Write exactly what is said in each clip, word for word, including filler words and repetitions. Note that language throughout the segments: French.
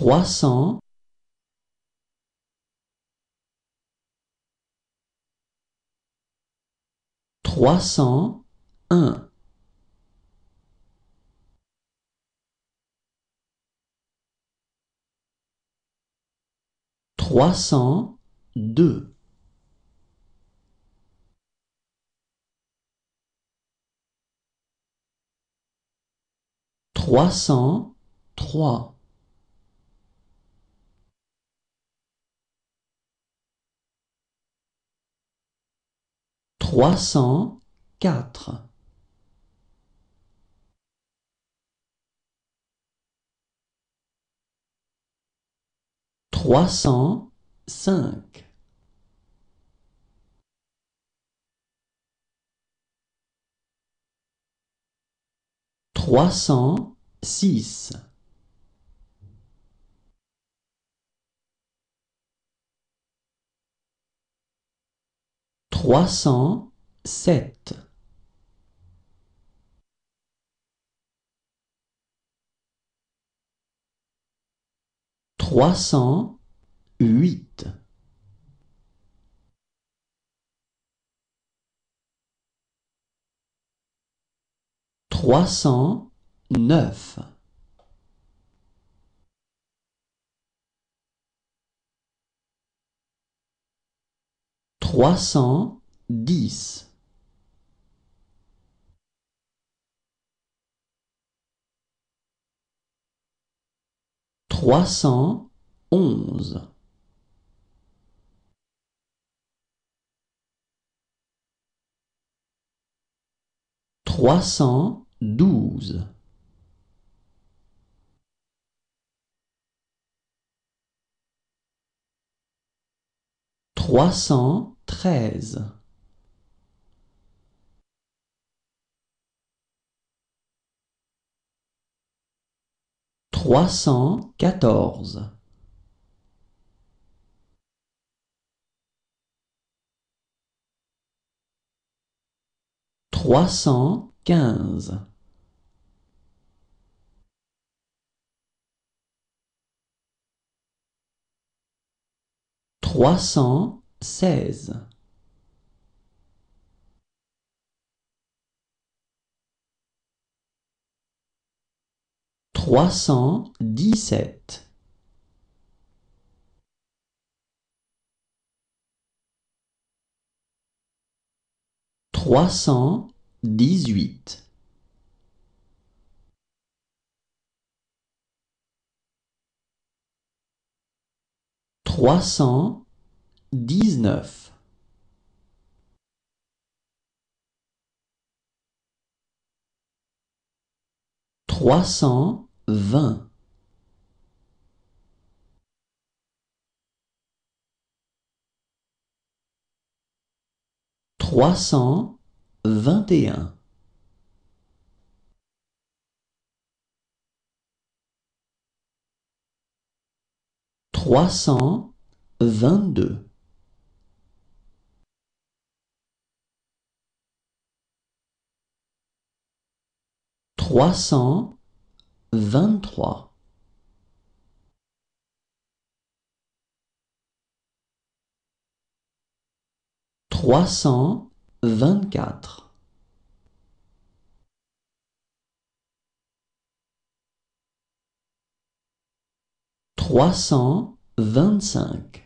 trois cents trois cent un trois cent deux trois cent trois trois cent quatre trois cent cinq trois cent six trois cent sept trois cent huit trois cent neuf trois cent dix trois cent onze trois cent douze trois cent treize trois cent quatorze trois cent quinze trois cent seize trois cent dix-sept trois cent dix-huit trois cent dix-neuf trois cent vingt trois cent vingt et un trois cent vingt-deux trois cent vingt-trois trois cent vingt-quatre trois cent vingt-cinq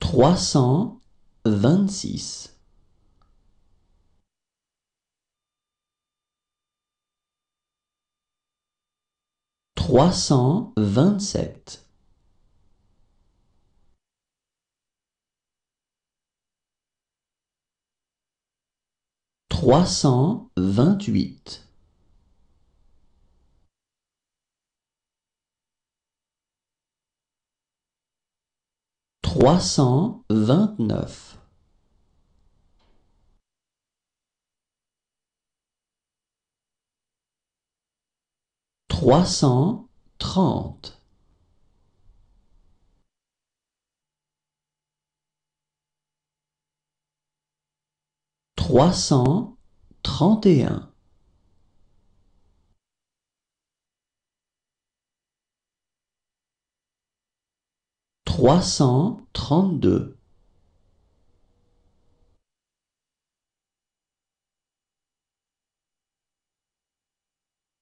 trois cent vingt-six trois cent vingt-sept trois cent vingt-huit trois cent vingt-neuf trois cent trente trois cent trente et un. Trois cent trente-deux.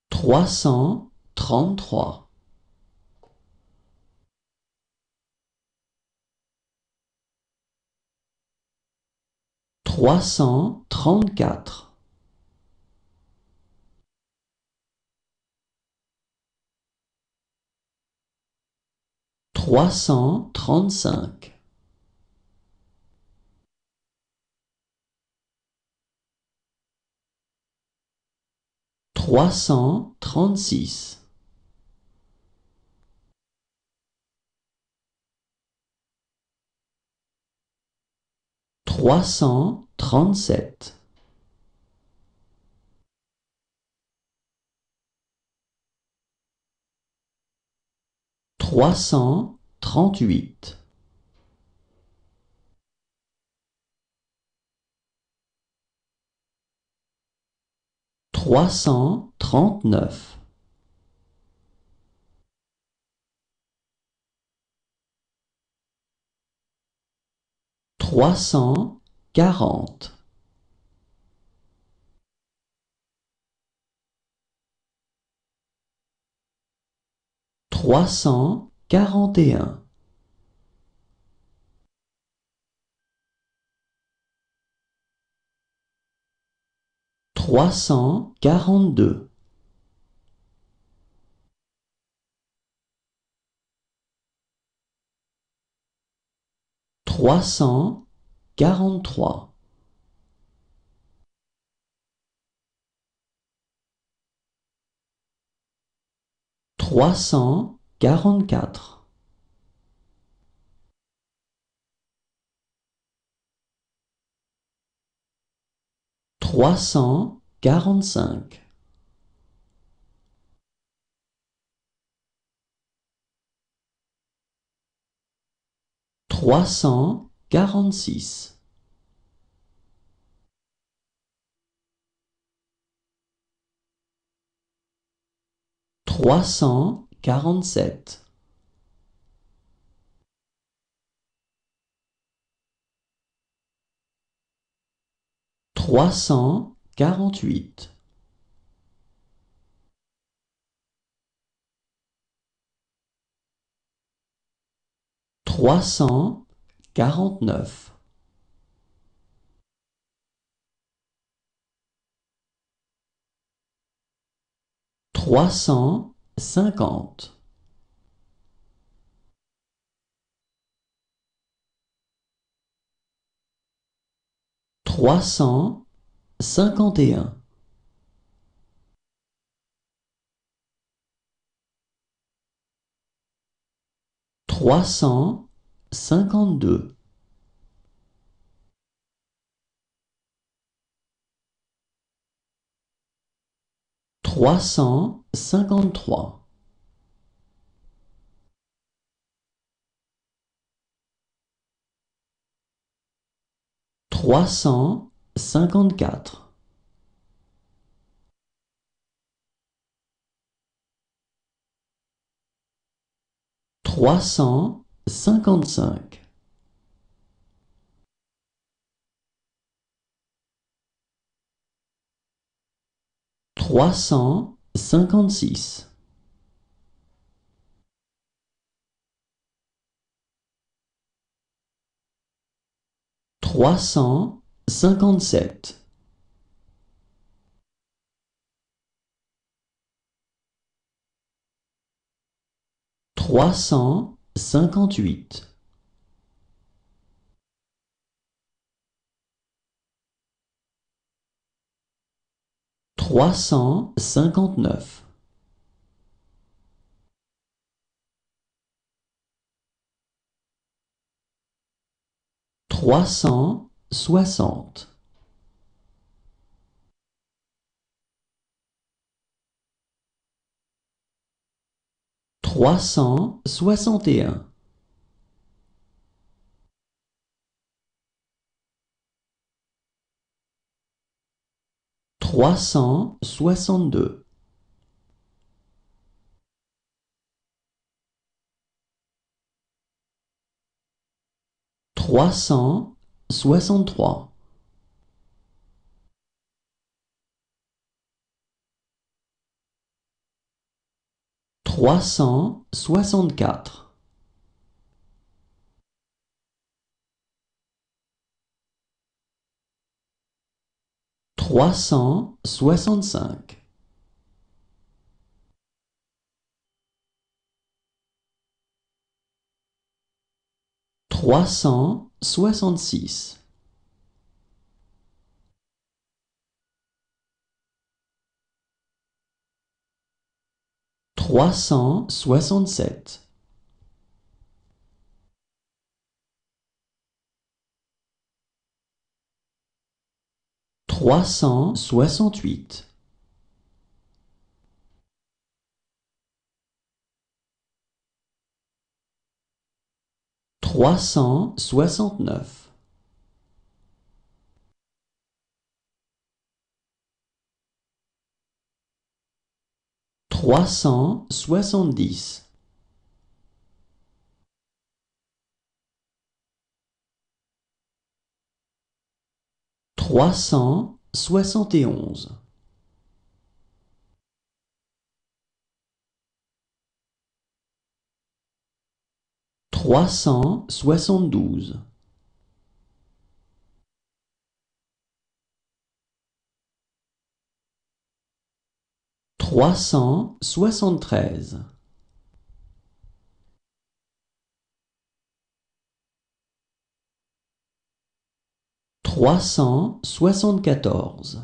Trois cent trente-trois. Trois cent trente-quatre. Trois cent trente-cinq. Trois cent trente-six. Trois cent trente-sept. Trois cent trente-huit. Trois cent trente-neuf. Trois cent quarante. Trois cent quarante et un. Trois cent quarante-deux. Trois cent quarante-trois. Trois cent quarante-quatre. Trois cent quarante-cinq. Trois cent quarante-six. Trois cent quarante-sept. Trois cent quarante-huit. Trois cent quarante-neuf. Trois cent cinquante. Trois cent cinquante et un. Trois cent cinquante-deux. Trois cent cinquante-trois. Trois cent cinquante-quatre. Trois cent cinquante-cinq. Trois cent cinquante-six. Trois cent cinquante-sept. Trois cent cinquante-huit. Trois cent cinquante-neuf. Trois cent soixante. Trois cent soixante et un. trois cent soixante-deux. Trois cent soixante-trois. Trois cent soixante-quatre. Trois cent soixante-cinq. Trois cent soixante-six. Trois cent soixante-sept. Trois cent soixante-huit. Trois cent soixante-neuf. Trois cent soixante-dix. Trois cent soixante et onze. Trois cent soixante-douze. Trois cent soixante-treize. Trois cent soixante-quatorze.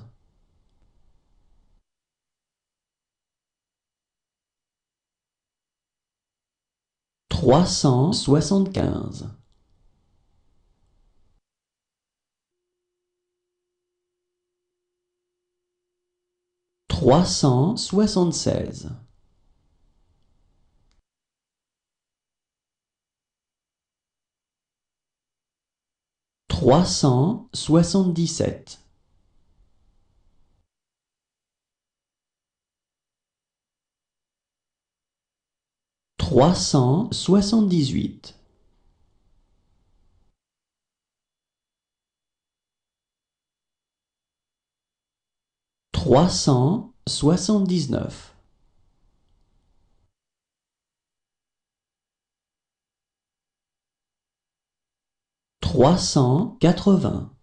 Trois cent soixante-quinze. Trois cent soixante-seize. Trois cent soixante-dix-sept. Trois cent soixante-dix-huit. Trois cent soixante-dix-neuf. Trois cent quatre-vingts.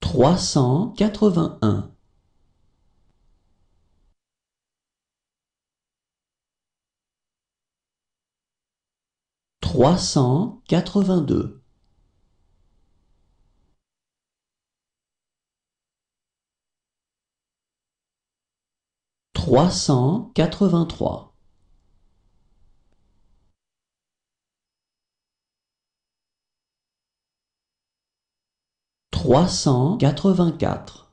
Trois cent quatre-vingt-un. Trois cent quatre-vingt-deux. Trois cent quatre-vingt-trois. Trois cent quatre-vingt-quatre.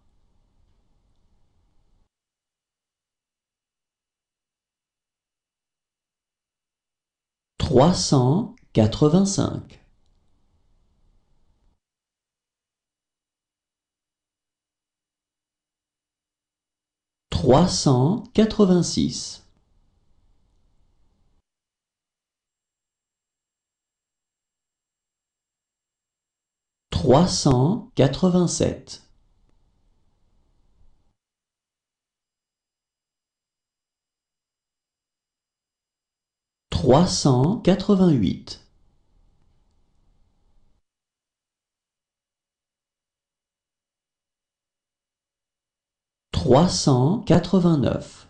Trois cent quatre-vingt-cinq. Trois cent quatre-vingt-six. Trois cent quatre-vingt-sept. Trois cent quatre-vingt-huit. Trois cent quatre-vingt-neuf.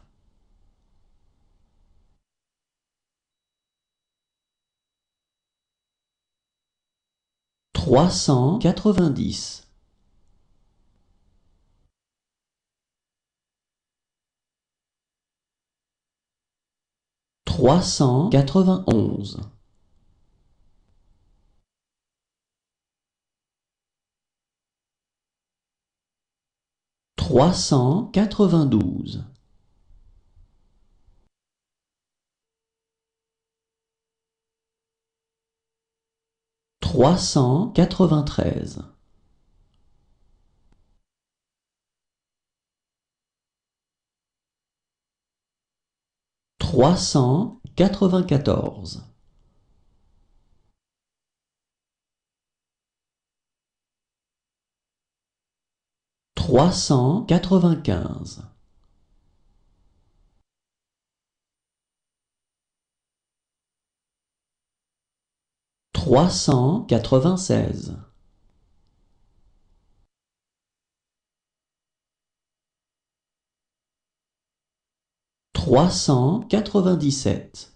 Trois cent quatre-vingt-dix. Trois cent quatre-vingt-onze. Trois cent quatre-vingt-douze. trois cent quatre-vingt-treize. Trois cent quatre-vingt-quatorze. Trois cent quatre-vingt-quinze. Trois cent quatre-vingt-seize. Trois cent quatre-vingt-dix-sept.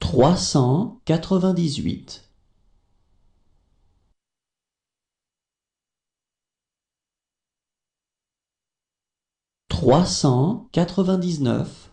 Trois cent quatre-vingt-dix-huit. Trois cent quatre-vingt-dix-neuf.